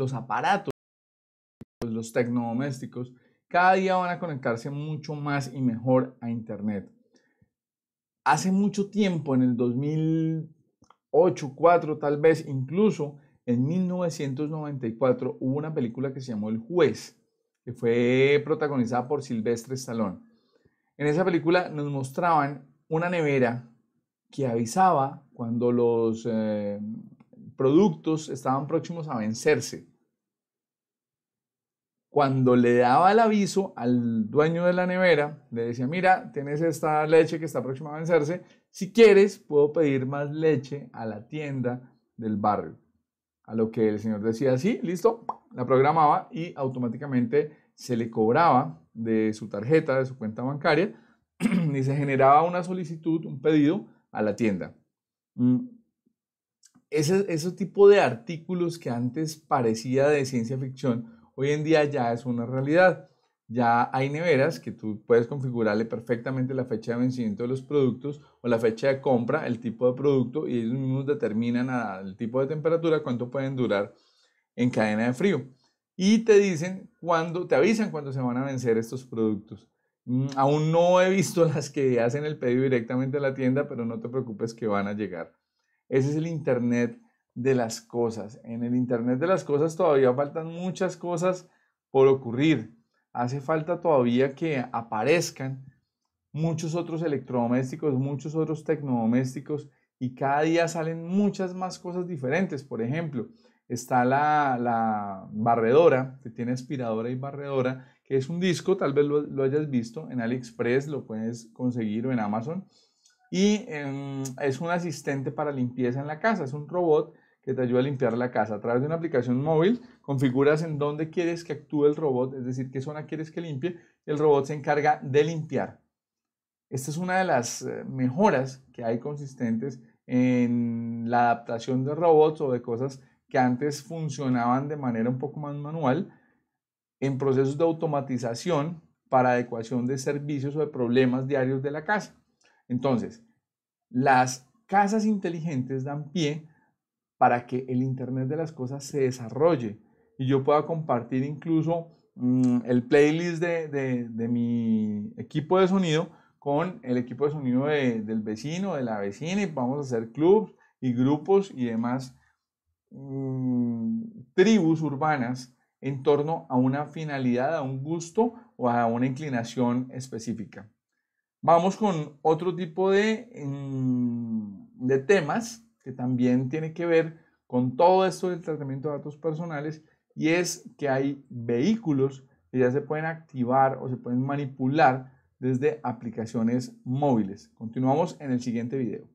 los aparatos, los tecnodomésticos, cada día van a conectarse mucho más y mejor a Internet. Hace mucho tiempo, en el 2008, 2004 tal vez, incluso en 1994, hubo una película que se llamó El Juez, que fue protagonizada por Silvestre Stallone. En esa película nos mostraban una nevera que avisaba cuando los productos estaban próximos a vencerse. Cuando le daba el aviso al dueño de la nevera, le decía: mira, tienes esta leche que está próxima a vencerse, si quieres puedo pedir más leche a la tienda del barrio. A lo que el señor decía: sí, listo, la programaba y automáticamente se le cobraba de su tarjeta, de su cuenta bancaria, y se generaba una solicitud, un pedido a la tienda. Ese tipo de artículos que antes parecía de ciencia ficción, hoy en día ya es una realidad. Ya hay neveras que tú puedes configurarle perfectamente la fecha de vencimiento de los productos o la fecha de compra, el tipo de producto, y ellos mismos determinan el tipo de temperatura, cuánto pueden durar en cadena de frío. Y te dicen cuándo, te avisan cuándo se van a vencer estos productos. Aún no he visto las que hacen el pedido directamente a la tienda, pero no te preocupes que van a llegar. Ese es el Internet de las cosas. En el Internet de las cosas todavía faltan muchas cosas por ocurrir. Hace falta todavía que aparezcan muchos otros electrodomésticos, muchos otros tecnodomésticos, y cada día salen muchas más cosas diferentes. Por ejemplo, está la barredora, que tiene aspiradora y barredora, que es un disco, tal vez lo hayas visto en AliExpress, lo puedes conseguir, o en Amazon, y es un asistente para limpieza en la casa, es un robot que te ayuda a limpiar la casa. A través de una aplicación móvil configuras en dónde quieres que actúe el robot, es decir, qué zona quieres que limpie, y el robot se encarga de limpiar. Esta es una de las mejoras que hay consistentes en la adaptación de robots o de cosas que antes funcionaban de manera un poco más manual, en procesos de automatización para adecuación de servicios o de problemas diarios de la casa. Entonces, las casas inteligentes dan pie para que el Internet de las cosas se desarrolle y yo pueda compartir incluso el playlist de mi equipo de sonido con el equipo de sonido del vecino, de la vecina, y vamos a hacer clubs y grupos y demás tribus urbanas en torno a una finalidad, a un gusto o a una inclinación específica. Vamos con otro tipo de temas que también tiene que ver con todo esto del tratamiento de datos personales, y es que hay vehículos que ya se pueden activar o se pueden manipular desde aplicaciones móviles. Continuamos en el siguiente video.